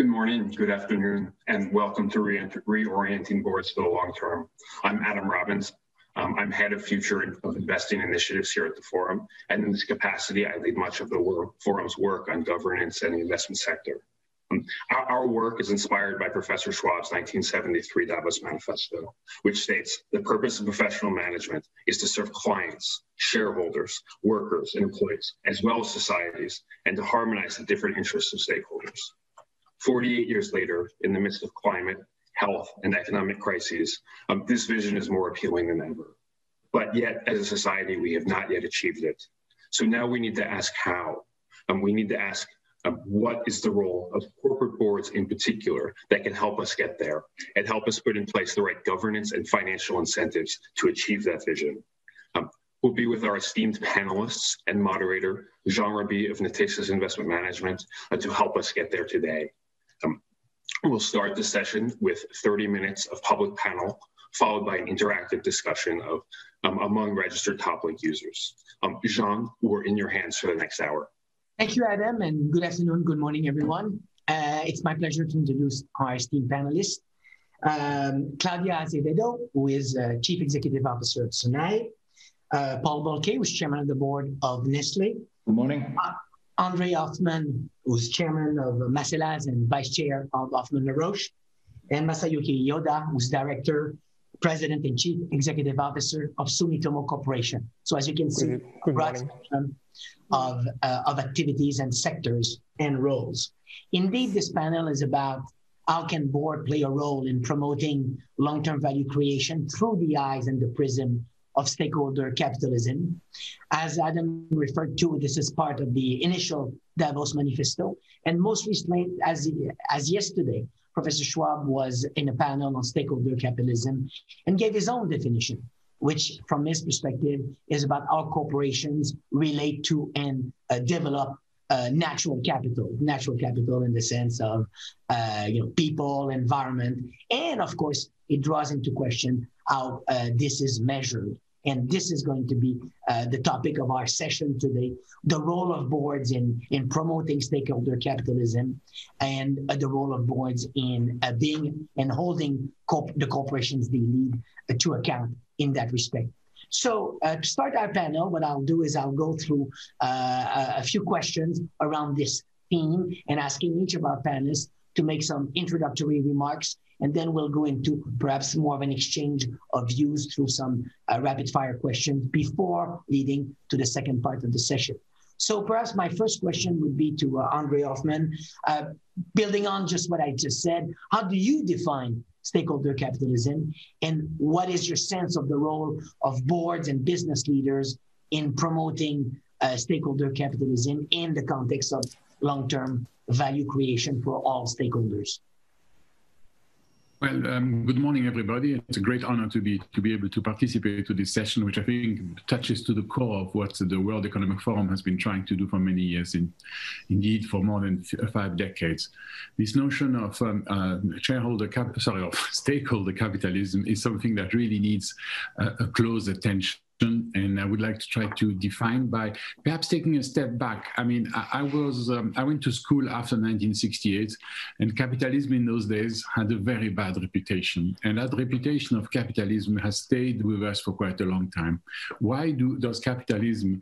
Good morning, good afternoon, and welcome to Reorienting Boards to the Long Term. I'm Adam Robbins. I'm head of future of investing initiatives here at the forum, and in this capacity, I lead much of the forum's work on governance and the investment sector. Our work is inspired by Professor Schwab's 1973 Davos Manifesto, which states the purpose of professional management is to serve clients, shareholders, workers, and employees, as well as societies, and to harmonize the different interests of stakeholders. 48 years later, in the midst of climate, health, and economic crises, this vision is more appealing than ever. But yet, as a society, we have not yet achieved it. So now we need to ask how. We need to ask what is the role of corporate boards in particular that can help us get there and help us put in place the right governance and financial incentives to achieve that vision. We'll be with our esteemed panelists and moderator, Jean Raby of Natixis Investment Management, to help us get there today. We'll start the session with 30 minutes of public panel, followed by an interactive discussion of among registered TopLink users. Jean, we're in your hands for the next hour. Thank you, Adam, and good afternoon, good morning, everyone. It's my pleasure to introduce our esteemed panelists, Claudia Azevedo, who is Chief Executive Officer of Sonae, Paul Bulcke, who's Chairman of the Board of Nestlé. Good morning. André Hoffmann, who's Chairman of Massellaz and Vice Chair of Hoffmann-La Roche, and Masayuki Yoda, who's Director, President, and Chief Executive Officer of Sumitomo Corporation. So as you can see, a broad spectrum of activities and sectors and roles. Indeed, this panel is about how can board play a role in promoting long-term value creation through the eyes and the prism of stakeholder capitalism. As Adam referred to, this is part of the initial Davos Manifesto, and most recently, as yesterday, Professor Schwab was in a panel on stakeholder capitalism and gave his own definition, which from his perspective is about how corporations relate to and develop natural capital in the sense of people, environment, and of course, it draws into question how this is measured. And this is going to be the topic of our session today, the role of boards in promoting stakeholder capitalism and the role of boards in being and holding the corporations they lead to account in that respect. So to start our panel, what I'll do is I'll go through a few questions around this theme and asking each of our panelists to make some introductory remarks, and then we'll go into perhaps more of an exchange of views through some rapid-fire questions before leading to the second part of the session. So perhaps my first question would be to André Hoffmann, building on just what I just said. How do you define stakeholder capitalism, and what is your sense of the role of boards and business leaders in promoting stakeholder capitalism in the context of long-term value creation for all stakeholders? Well, good morning, everybody. It's a great honor to be able to participate to this session, which I think touches to the core of what the World Economic Forum has been trying to do for many years, indeed for more than 5 decades. This notion of stakeholder capitalism is something that really needs a close attention. And I would like to try to define by perhaps taking a step back. I mean, I went to school after 1968, and capitalism in those days had a very bad reputation. And that reputation of capitalism has stayed with us for quite a long time. Why does capitalism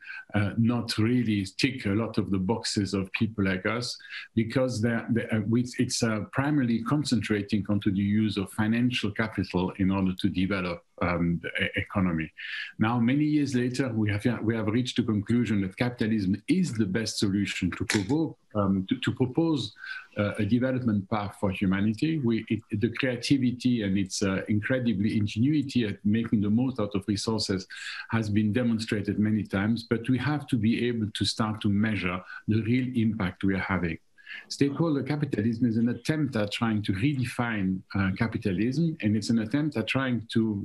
not really tick a lot of the boxes of people like us? Because it's primarily concentrating onto the use of financial capital in order to develop the economy. Now, many years later, we have reached the conclusion that capitalism is the best solution to propose a development path for humanity. The creativity and its incredibly ingenuity at making the most out of resources has been demonstrated many times, but we have to be able to start to measure the real impact we are having. Stakeholder capitalism is an attempt at trying to redefine capitalism, and it's an attempt at trying to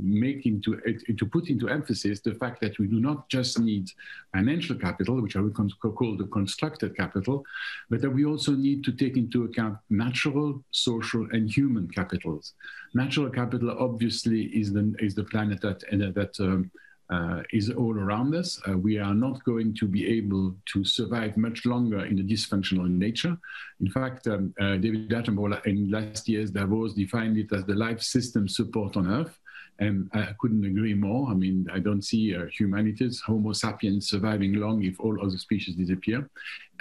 put into emphasis the fact that we do not just need financial capital, which I would call the constructed capital, but that we also need to take into account natural, social, and human capitals. Natural capital, obviously, is the planet that is all around us. We are not going to be able to survive much longer in a dysfunctional nature. In fact, David Attenborough in last year's Davos defined it as the life system support on Earth. And I couldn't agree more. I mean, I don't see humanities, Homo sapiens, surviving long if all other species disappear.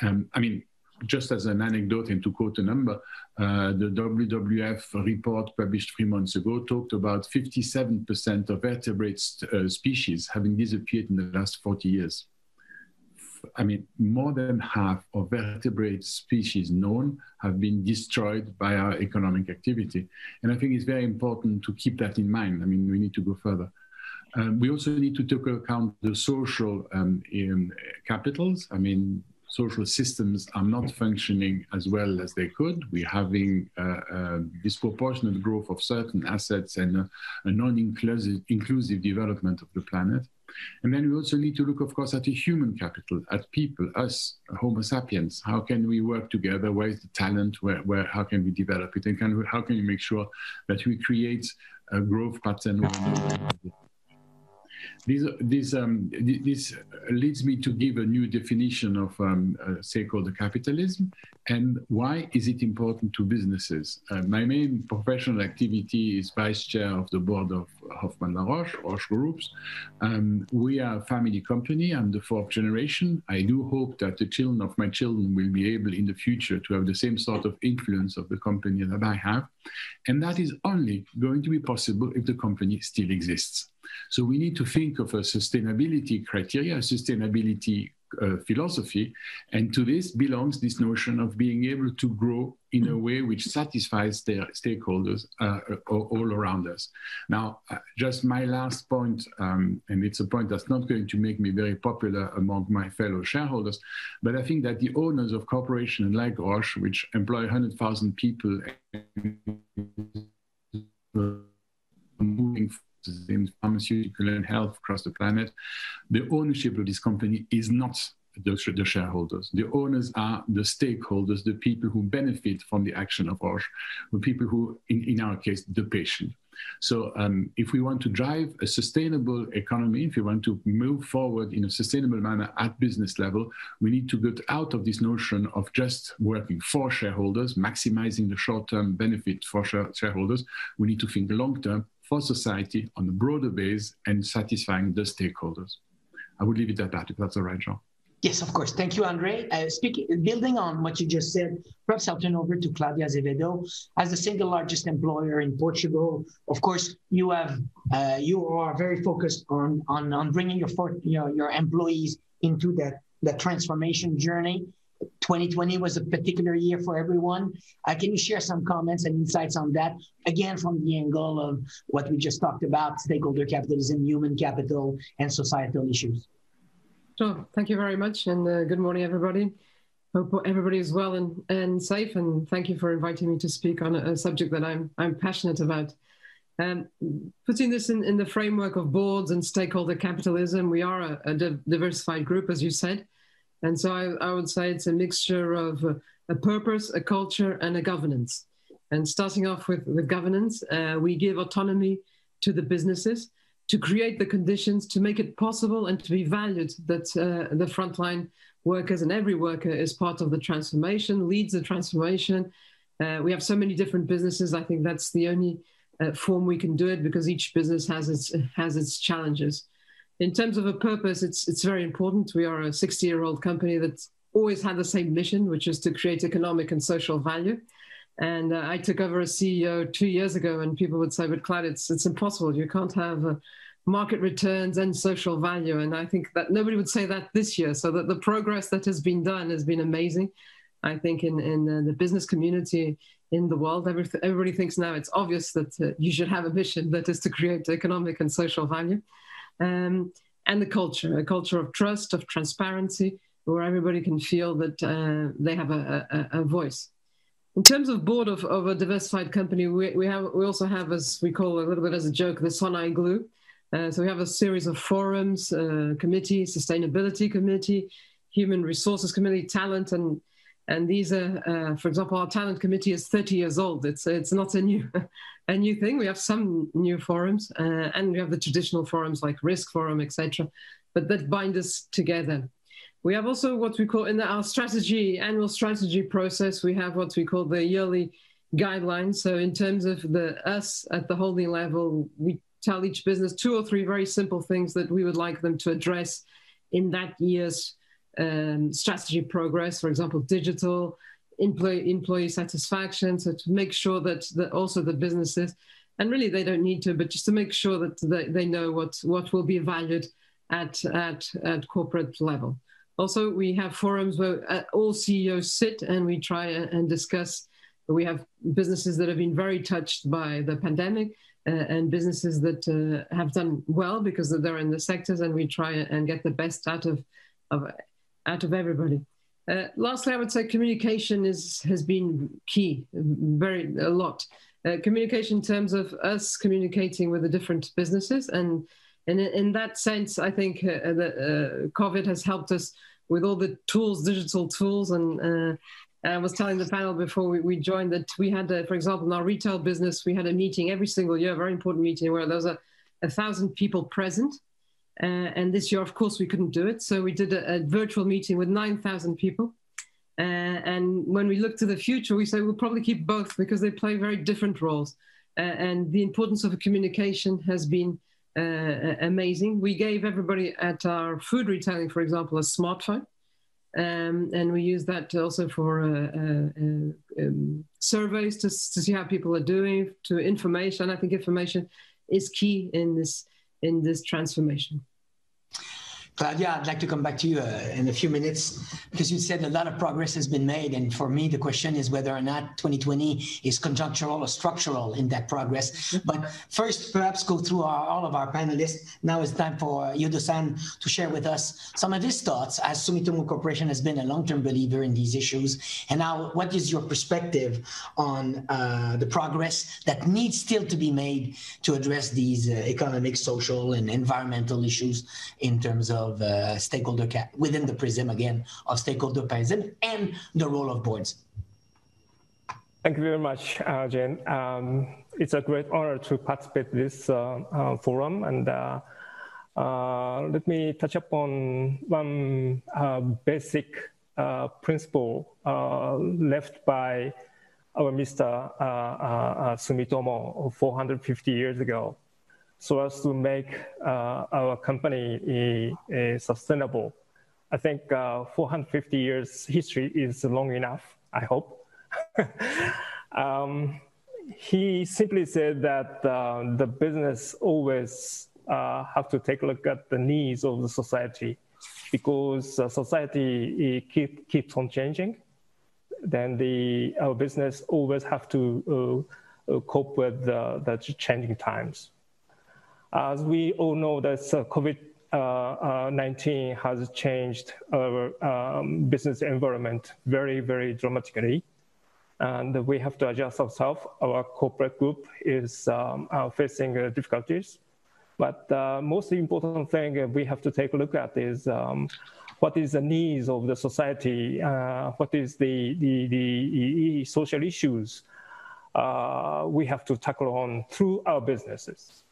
I mean, just as an anecdote and to quote a number, the WWF report published 3 months ago talked about 57% of vertebrate species having disappeared in the last 40 years. I mean, more than half of vertebrate species known have been destroyed by our economic activity. And I think it's very important to keep that in mind. I mean, we need to go further. We also need to take account the social capitals. I mean, social systems are not functioning as well as they could. We're having disproportionate growth of certain assets and a non-inclusive development of the planet. And then we also need to look, of course, at the human capital, at people, us, Homo sapiens. How can we work together? Where is the talent? Where how can we develop it? And how can we make sure that we create a growth pattern? This leads me to give a new definition of, say, called capitalism, and why is it important to businesses? My main professional activity is vice chair of the board of Hoffmann-La Roche, Roche Groups. We are a family company. I'm the fourth generation. I do hope that the children of my children will be able in the future to have the same sort of influence of the company that I have. And that is only going to be possible if the company still exists. So we need to think of a sustainability criteria, a sustainability philosophy, and to this belongs this notion of being able to grow in a way which satisfies their stakeholders all around us. Now, just my last point, and it's a point that's not going to make me very popular among my fellow shareholders, but I think that the owners of corporations like Roche, which employ 100,000 people, moving in pharmaceutical and health across the planet, the ownership of this company is not the shareholders. The owners are the stakeholders, the people who benefit from the action of Roche, the people who, in our case, the patient. So if we want to drive a sustainable economy, if we want to move forward in a sustainable manner at business level, we need to get out of this notion of just working for shareholders, maximizing the short-term benefit for shareholders. We need to think long-term for society on a broader base and satisfying the stakeholders. I would leave it at that, if that's all right, Jean. Yes, of course. Thank you, André. Building on what you just said, perhaps I'll turn over to Claudia Azevedo. As the single largest employer in Portugal, of course, you are very focused on bringing your employees into the transformation journey. 2020 was a particular year for everyone. Can you share some comments and insights on that? Again, from the angle of what we just talked about, stakeholder capitalism, human capital, and societal issues. Sure. Thank you very much, and good morning, everybody. Hope everybody is well and safe, and thank you for inviting me to speak on a subject that I'm passionate about. Putting this in the framework of boards and stakeholder capitalism, we are a diversified group, as you said, and so I would say it's a mixture of a purpose, a culture, and a governance. And starting off with governance, we give autonomy to the businesses to create the conditions, to make it possible and to be valued that the frontline workers and every worker is part of the transformation, leads the transformation. We have so many different businesses. I think that's the only form we can do it, because each business has its challenges. In terms of a purpose, it's very important. We are a 60-year-old company that's always had the same mission, which is to create economic and social value. And I took over as CEO 2 years ago, and people would say, but Claude, it's impossible. You can't have market returns and social value. And I think that nobody would say that this year. So that the progress that has been done has been amazing. I think in the business community in the world, everybody thinks now it's obvious that you should have a mission that is to create economic and social value. And the culture, a culture of trust, of transparency, where everybody can feel that they have a voice. In terms of board of a diversified company, we also have, as we call a little bit as a joke, the Sonae glue. So we have a series of forums, committee, sustainability committee, human resources committee, talent, and And these are, for example, our talent committee is 30 years old. It's not a new thing. We have some new forums, and we have the traditional forums like Risk Forum, etc. But that bind us together. We have also what we call in our strategy, annual strategy process, we have what we call the yearly guidelines. So in terms of us at the holding level, we tell each business 2 or 3 very simple things that we would like them to address in that year's strategy progress, for example, digital, employee satisfaction, so to make sure that also the businesses, and really they don't need to, but just to make sure that they know what will be valued at corporate level. Also, we have forums where all CEOs sit and we try and discuss. We have businesses that have been very touched by the pandemic and businesses that have done well because they're in the sectors, and we try and get the best out of everybody. Lastly, I would say communication has been key, a lot. Communication in terms of us communicating with the different businesses, and in that sense, I think COVID has helped us with all the tools, digital tools. And I was telling the panel before we joined that we had, for example, in our retail business, we had a meeting every single year, a very important meeting where there was 1,000 people present. And this year, of course, we couldn't do it. So we did a virtual meeting with 9,000 people. And when we look to the future, we say we'll probably keep both because they play very different roles. And the importance of communication has been amazing. We gave everybody at our food retailing, for example, a smartphone. And we use that also for surveys to see how people are doing, to information. I think information is key in this transformation. Claudia, I'd like to come back to you in a few minutes, because you said a lot of progress has been made. And for me, the question is whether or not 2020 is conjunctural or structural in that progress. But first, perhaps go through all of our panelists. Now it's time for Yodo-san to share with us some of his thoughts, as Sumitomo Corporation has been a long-term believer in these issues. And now, what is your perspective on the progress that needs still to be made to address these economic, social, and environmental issues in terms of stakeholder cap within the prism again of stakeholder prism and the role of boards? Thank you very much, Jane. It's a great honor to participate in this forum, and let me touch upon one basic principle left by our Mr. Sumitomo 450 years ago, so as to make our company sustainable. I think 450 years history is long enough, I hope. He simply said that the business always have to take a look at the needs of the society, because society keeps on changing. Then our business always have to cope with the changing times. As we all know, that COVID-19 has changed our business environment very, very dramatically. And we have to adjust ourselves. Our corporate group is facing difficulties. But the most important thing we have to take a look at is what is the needs of the society? What is the social issues we have to tackle on through our businesses?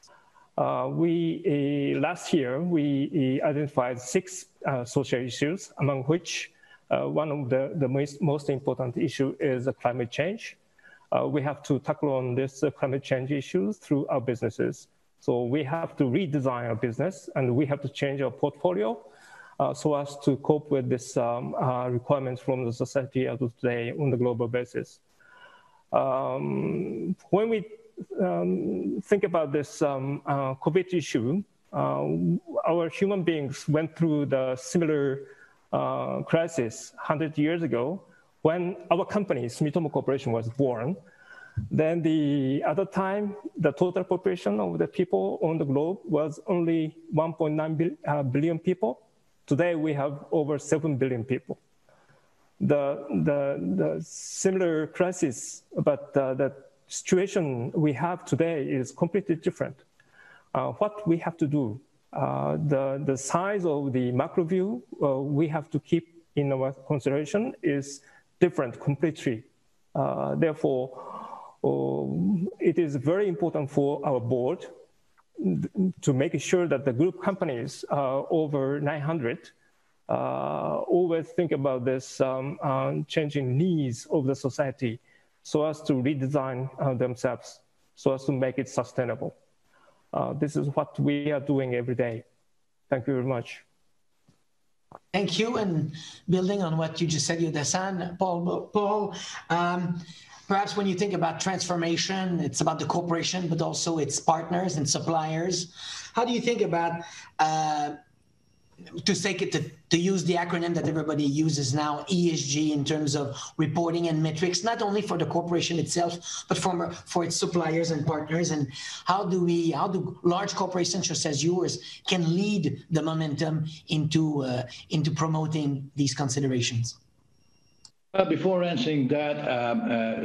Last year, we identified 6 social issues, among which one of the most important issue is climate change. We have to tackle on this climate change issues through our businesses. So we have to redesign our business, and we have to change our portfolio so as to cope with this requirements from the society as of today on the global basis. When we think about this COVID issue, our human beings went through the similar crisis 100 years ago when our company, Sumitomo Corporation, was born. Then at the time, the total population of the people on the globe was only 1.9 billion people. Today, we have over 7 billion people. The similar crisis, but that situation we have today is completely different. What we have to do, the size of the macro view we have to keep in our consideration is different completely. Therefore, it is very important for our board to make sure that the group companies over 900 always think about this changing needs of the society so as to redesign themselves, so as to make it sustainable. This is what we are doing every day. Thank you very much. Thank you. And building on what you just said, Yoda-san, Paul, perhaps when you think about transformation, it's about the corporation, but also its partners and suppliers. How do you think about, to use the acronym that everybody uses now, ESG, in terms of reporting and metrics, not only for the corporation itself, but for its suppliers and partners? And how do large corporations such as yours can lead the momentum into promoting these considerations? Before answering that,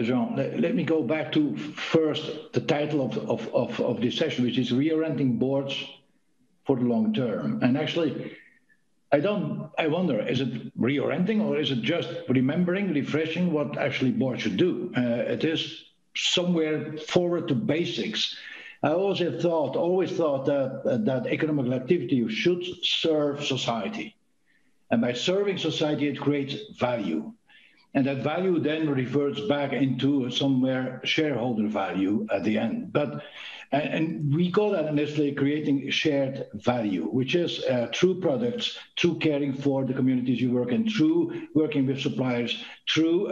Jean, let me go back to first the title of this session, which is Reorienting Boards for the Long Term. And actually, I wonder, is it reorienting or is it just remembering, refreshing what actually boards should do? It is somewhere forward to basics. I always thought that economic activity should serve society. And by serving society, it creates value. And that value then reverts back into somewhere shareholder value at the end. And we call that in Nestlé creating shared value, which is through products, through caring for the communities you work in, through working with suppliers, through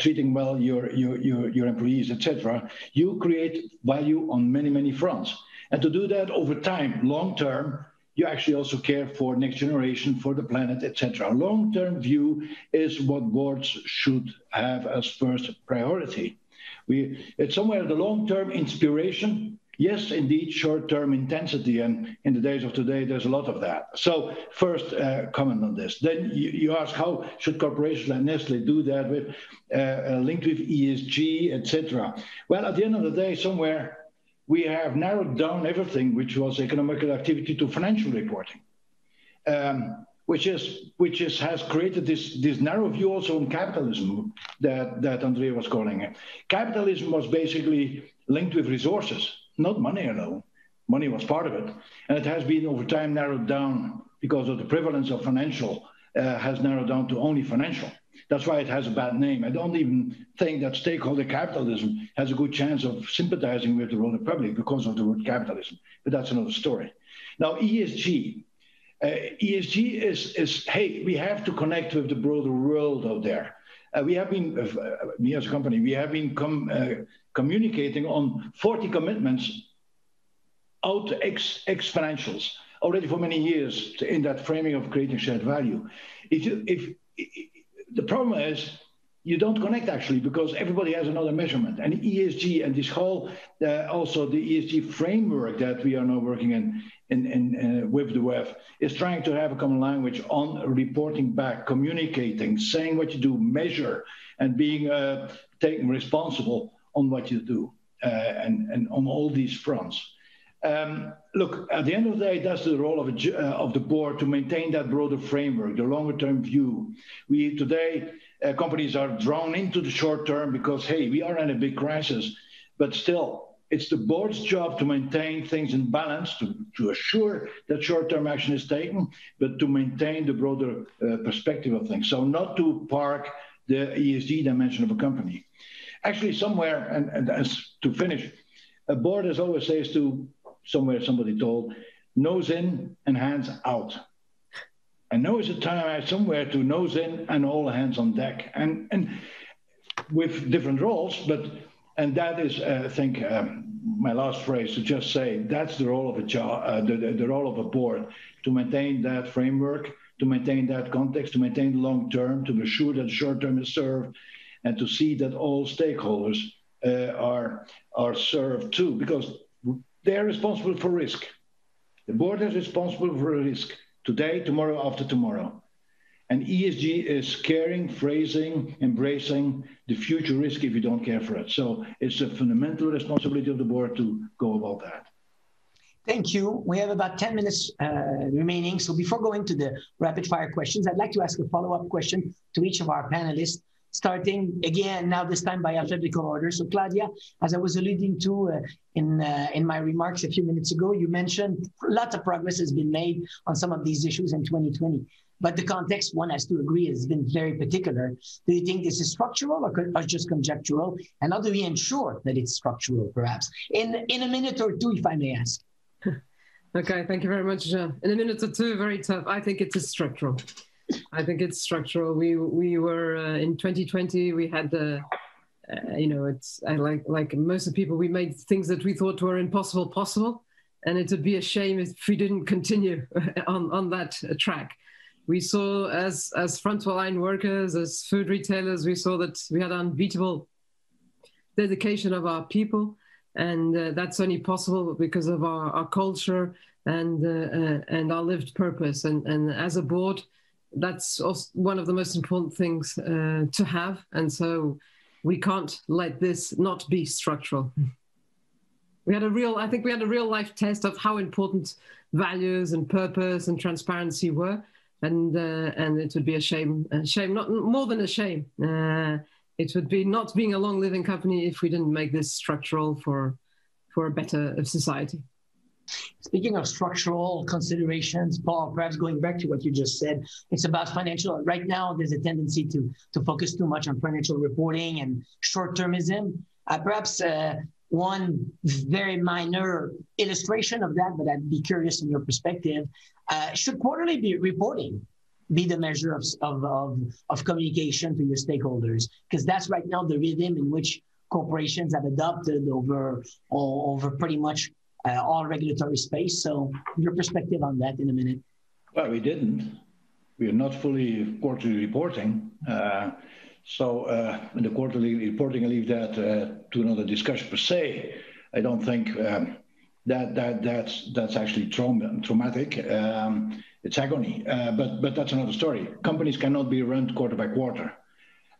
treating well your employees, etc. You create value on many, many fronts. And to do that over time, long term, you actually also care for next generation, for the planet, etc. Long-term view is what boards should have as first priority. It's somewhere the long-term inspiration, yes, indeed, short-term intensity, and in the days of today, there's a lot of that. So first comment on this. Then you ask, how should corporations like Nestlé do that with linked with ESG, etc.? Well, at the end of the day, somewhere, we have narrowed down everything which was economic activity to financial reporting, which has created this narrow view also on capitalism that André was calling it. Capitalism was basically linked with resources, not money alone. Money was part of it, and it has been over time narrowed down because of the prevalence of financial has narrowed down to only financial. That's why it has a bad name. I don't even think that stakeholder capitalism has a good chance of sympathizing with the broader public because of the word capitalism, but that's another story. Now, ESG. ESG is, hey, we have to connect with the broader world out there. We have been, me as a company, we have been communicating on 40 commitments out ex-financials already for many years in that framing of creating shared value. The problem is you don't connect actually because everybody has another measurement. And ESG and this whole, also the ESG framework that we are now working in with the WWF is trying to have a common language on reporting back, communicating, saying what you do, measure, and being taken responsible on what you do and on all these fronts. Look, at the end of the day, that's the role of the board to maintain that broader framework, the longer-term view. Today, companies are drawn into the short-term because, hey, we are in a big crisis, but still, it's the board's job to maintain things in balance, to assure that short-term action is taken, but to maintain the broader perspective of things. So not to park the ESG dimension of a company. Actually, somewhere, and to finish, a board, as always says to, somewhere somebody told, nose in and hands out. And now is the time somewhere to nose in and all hands on deck. And with different roles, and that is, I think, my last phrase to just say, that's the role of the role of a board, to maintain that framework, to maintain that context, to maintain the long term, to be sure that short term is served, and to see that all stakeholders are served too, because they are responsible for risk. The board is responsible for risk today, tomorrow, after tomorrow. And ESG is caring, phrasing, embracing the future risk if you don't care for it. So it's a fundamental responsibility of the board to go about that. Thank you. We have about 10 minutes remaining. So before going to the rapid fire questions, I'd like to ask a follow-up question to each of our panelists, starting again now this time by alphabetical order. So Claudia, as I was alluding to in my remarks a few minutes ago, you mentioned lots of progress has been made on some of these issues in 2020, but the context, one has to agree, has been very particular. Do you think this is structural or just conjectural? And how do we ensure that it's structural, perhaps? In a minute or two, if I may ask. Okay, thank you very much, Jean. In a minute or two, very tough. I think it is structural. I think it's structural. We were, in 2020, we had the, you know, it's like most of the people, we made things that we thought were impossible possible. And it would be a shame if we didn't continue on that track. We saw as frontline workers, as food retailers, we saw that we had unbeatable dedication of our people. And that's only possible because of our culture and our lived purpose. And as a board, that's also one of the most important things to have. And so we can't let this not be structural. We had a real, I think we had a real life test of how important values and purpose and transparency were. And it would be a shame, not more than a shame. It would be not being a long-living company if we didn't make this structural for a better society. Speaking of structural considerations, Paul, perhaps going back to what you just said, it's about financial. Right now, there's a tendency to focus too much on financial reporting and short-termism. Perhaps one very minor illustration of that, but I'd be curious in your perspective. Should quarterly reporting be the measure of communication to your stakeholders? Because that's right now the rhythm in which corporations have adopted over pretty much all regulatory space. So your perspective on that in a minute. Well, we didn't. We are not fully quarterly reporting. So the quarterly reporting, I leave that to another discussion per se. I don't think that's actually traumatic. It's agony, but that's another story. Companies cannot be run quarter by quarter.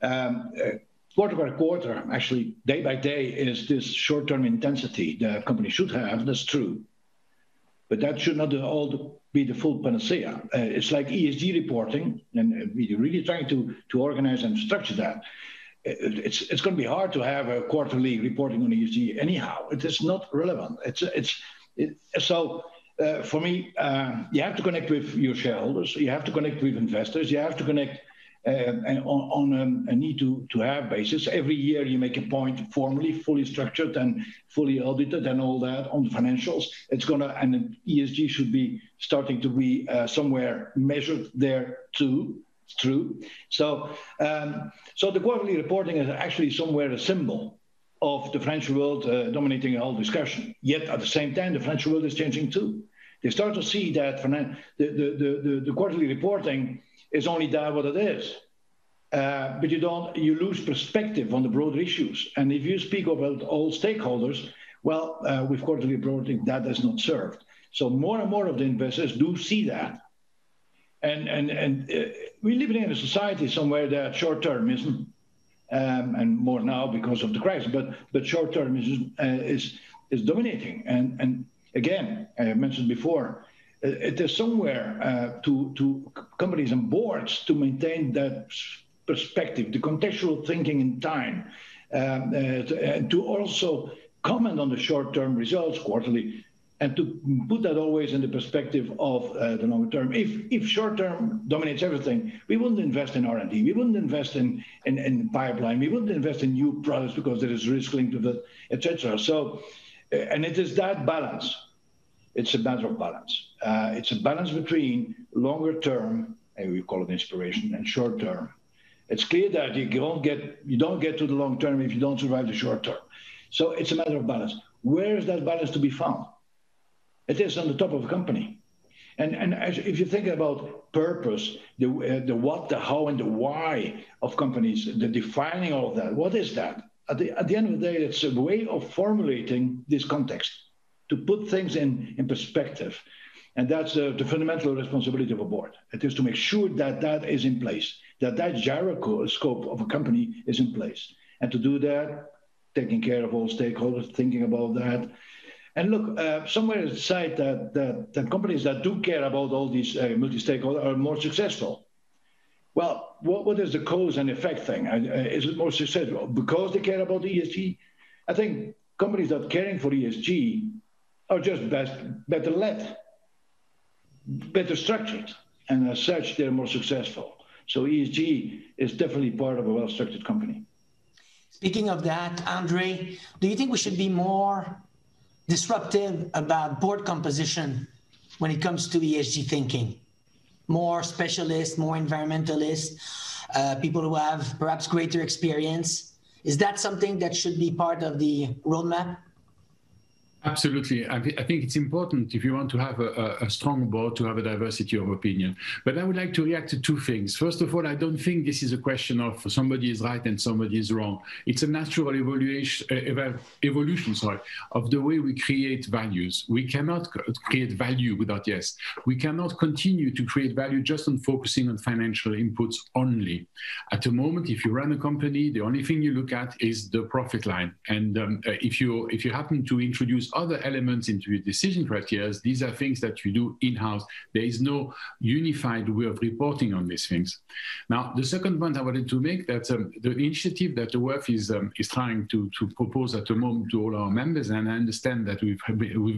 Quarter by quarter, actually, day by day, is this short-term intensity that companies should have. That's true, but that should not all be the full panacea. It's like ESG reporting, and we're really trying to organize and structure that. It's going to be hard to have a quarterly reporting on ESG anyhow. It is not relevant. For me, you have to connect with your shareholders, you have to connect with investors, you have to connect on a need-to-have basis. Every year you make a point formally, fully structured and fully audited and all that on the financials. And ESG should be starting to be somewhere measured there too. It's true. So the quarterly reporting is actually somewhere a symbol of the financial world dominating the whole discussion. Yet at the same time, the financial world is changing too. They start to see that the quarterly reporting is only that what it is. But you lose perspective on the broader issues. And if you speak about all stakeholders, well, with quarterly reporting, that is not served. So more and more of the investors do see that. And we live in a society somewhere that short-termism, and more now because of the crisis. But short-term is dominating. And again, I mentioned before, it is somewhere to companies and boards to maintain that perspective, the contextual thinking in time, to also comment on the short-term results quarterly, and to put that always in the perspective of the longer term. If short-term dominates everything, we wouldn't invest in R&D, we wouldn't invest in pipeline, we wouldn't invest in new products because there is risk linked to that, etc. So, and it is that balance. It's a matter of balance. It's a balance between longer term, and we call it inspiration, and short term. It's clear that you don't get to the long term if you don't survive the short term. So it's a matter of balance. Where is that balance to be found? It is on the top of a company. And if you think about purpose, the what, the how, and the why of companies, the defining all of that, what is that? At the end of the day, it's a way of formulating this context, to put things in perspective. And that's the fundamental responsibility of a board. It is to make sure that that is in place, that gyroscope of a company is in place. And to do that, taking care of all stakeholders, thinking about that, And look, somewhere inside that companies that do care about all these multi-stakeholders are more successful. Well, what is the cause and effect thing? Is it more successful because they care about ESG? I think companies that are caring for ESG are just better led, better structured, and as such, they're more successful. So ESG is definitely part of a well-structured company. Speaking of that, André, do you think we should be more disruptive about board composition when it comes to ESG thinking? More specialists, more environmentalists, people who have perhaps greater experience. Is that something that should be part of the roadmap? Absolutely. I think it's important if you want to have a strong board to have a diversity of opinion. But I would like to react to two things. First of all, I don't think this is a question of somebody is right and somebody is wrong. It's a natural evolution of the way we create values. We cannot create value without yes. We cannot continue to create value just on focusing on financial inputs only. At the moment, if you run a company, the only thing you look at is the profit line. And if you happen to introduce other elements into your decision criteria, these are things that you do in-house. There is no unified way of reporting on these things. Now, the second point I wanted to make, that the initiative that the WWF is trying to propose at the moment to all our members, and I understand that we've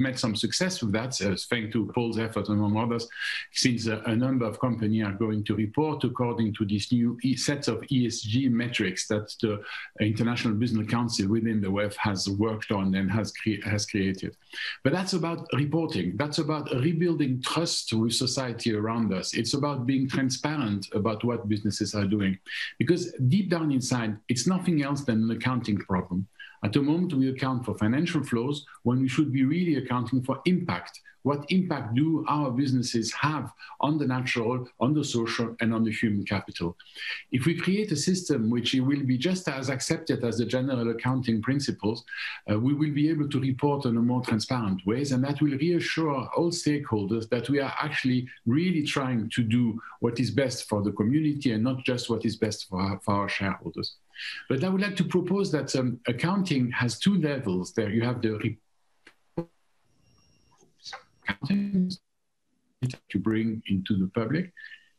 made some success with that, thanks to Paul's effort, among others, since a number of companies are going to report according to these new sets of ESG metrics that the International Business Council within the WWF has worked on and has created. But that's about reporting. That's about rebuilding trust with society around us. It's about being transparent about what businesses are doing. Because deep down inside, it's nothing else than an accounting problem. At the moment, we account for financial flows when we should be really accounting for impact. What impact do our businesses have on the natural, on the social, and on the human capital? If we create a system which will be just as accepted as the general accounting principles, we will be able to report in a more transparent ways, and that will reassure all stakeholders that we are actually really trying to do what is best for the community and not just what is best for our shareholders. But I would like to propose that accounting has two levels. There you have the accounting that you bring into the public,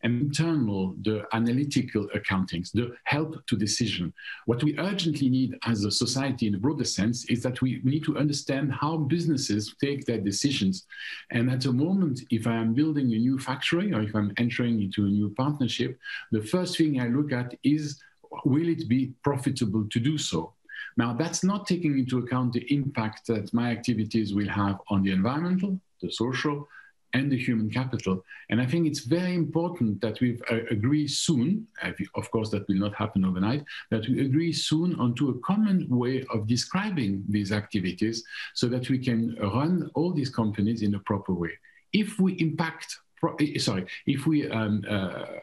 and internal, the analytical accountings, the help to decision. What we urgently need as a society in a broader sense is that we need to understand how businesses take their decisions. And at the moment, if I am building a new factory or if I'm entering into a new partnership, the first thing I look at is, will it be profitable to do so? Now, that's not taking into account the impact that my activities will have on the environmental, the social, and the human capital. And I think it's very important that we agree soon, of course that will not happen overnight, that we agree soon onto a common way of describing these activities so that we can run all these companies in a proper way. If we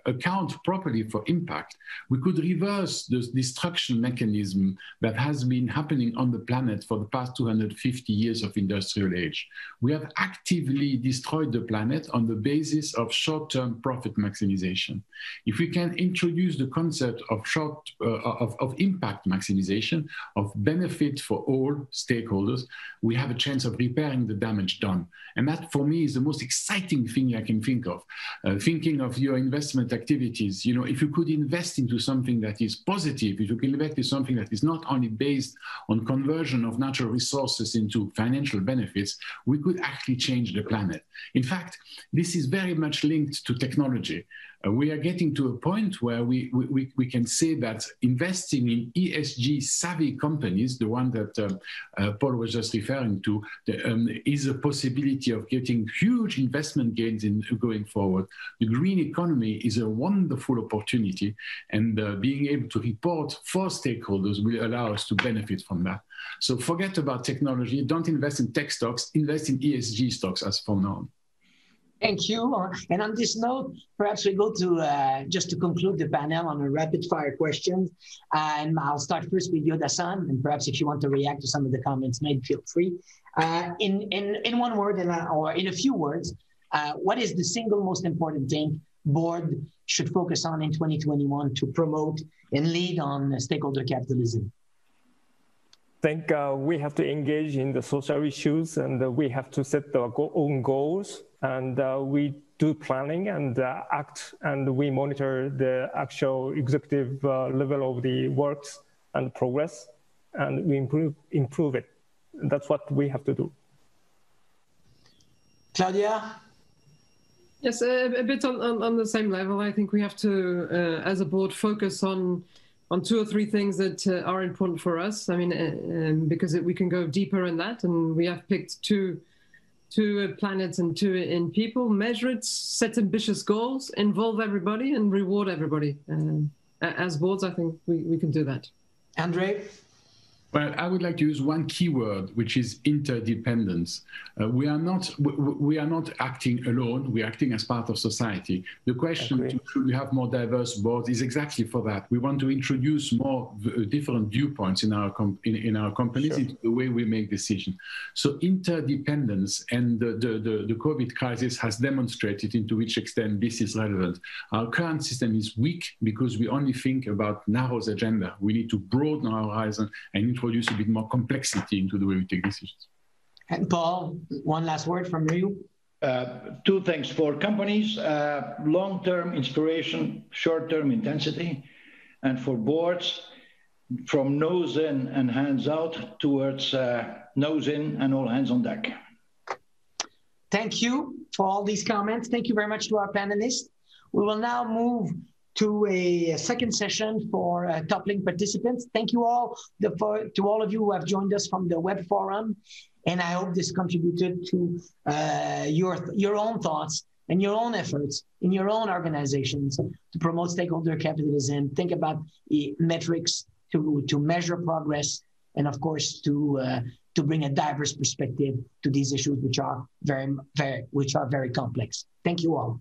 account properly for impact, we could reverse the destruction mechanism that has been happening on the planet for the past 250 years of industrial age. We have actively destroyed the planet on the basis of short-term profit maximization. If we can introduce the concept of impact maximization, of benefit for all stakeholders, we have a chance of repairing the damage done. And that, for me, is the most exciting thing I can think of. Thinking of your investment activities, you know, if you could invest into something that is positive, if you can invest in something that is not only based on conversion of natural resources into financial benefits, we could actually change the planet. In fact, this is very much linked to technology. We are getting to a point where we can say that investing in ESG-savvy companies, the one that Paul was just referring to, is a possibility of getting huge investment gains in going forward. The green economy is a wonderful opportunity, and being able to report for stakeholders will allow us to benefit from that. So forget about technology. Don't invest in tech stocks. Invest in ESG stocks as from now on. Thank you. And on this note, perhaps we go to, just to conclude the panel on a rapid fire question. And I'll start first with Yoda-san, and perhaps if you want to react to some of the comments made, feel free. In one word, or in a few words, what is the single most important thing board should focus on in 2021 to promote and lead on stakeholder capitalism? think we have to engage in the social issues, and we have to set our own goals, and we do planning and act, and we monitor the actual executive level of the works and progress, and we improve it. That's what we have to do. Claudia? Yes, a bit on the same level. I think we have to, as a board, focus on two or three things that are important for us. I mean, because we can go deeper in that, and we have picked two planets and two in people. Measure it, set ambitious goals, involve everybody, and reward everybody. As boards, I think we can do that. André? Well, I would like to use one key word, which is interdependence. We are not acting alone. We are acting as part of society. The question, should we have more diverse boards, is exactly for that. We want to introduce more different viewpoints in our companies, into the way we make decisions. So interdependence, and the COVID crisis has demonstrated into which extent this is relevant. Our current system is weak because we only think about narrow agenda. We need to broaden our horizon and introduce a bit more complexity into the way we take decisions. And Paul, one last word from you. Two things for companies, long-term inspiration, short-term intensity, and for boards, from nose in and hands out towards nose in and all hands on deck. Thank you for all these comments. Thank you very much to our panelists. We will now move to a second session for Top Link participants. Thank you all to all of you who have joined us from the web forum, and I hope this contributed to your own thoughts and your own efforts in your own organizations to promote stakeholder capitalism, think about metrics to measure progress, and of course to bring a diverse perspective to these issues, which are very complex. Thank you all.